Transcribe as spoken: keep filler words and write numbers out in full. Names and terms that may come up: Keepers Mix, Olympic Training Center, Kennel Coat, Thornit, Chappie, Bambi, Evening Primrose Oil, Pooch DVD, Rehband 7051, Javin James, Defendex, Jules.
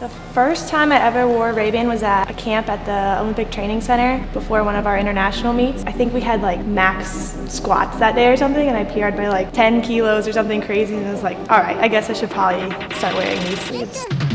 The first time I ever wore Rehband was at a camp at the Olympic Training Center before one of our international meets. I think we had like max squats that day or something, and I P R'd by like ten kilos or something crazy, and I was like, all right, I guess I should probably start wearing these sleeves.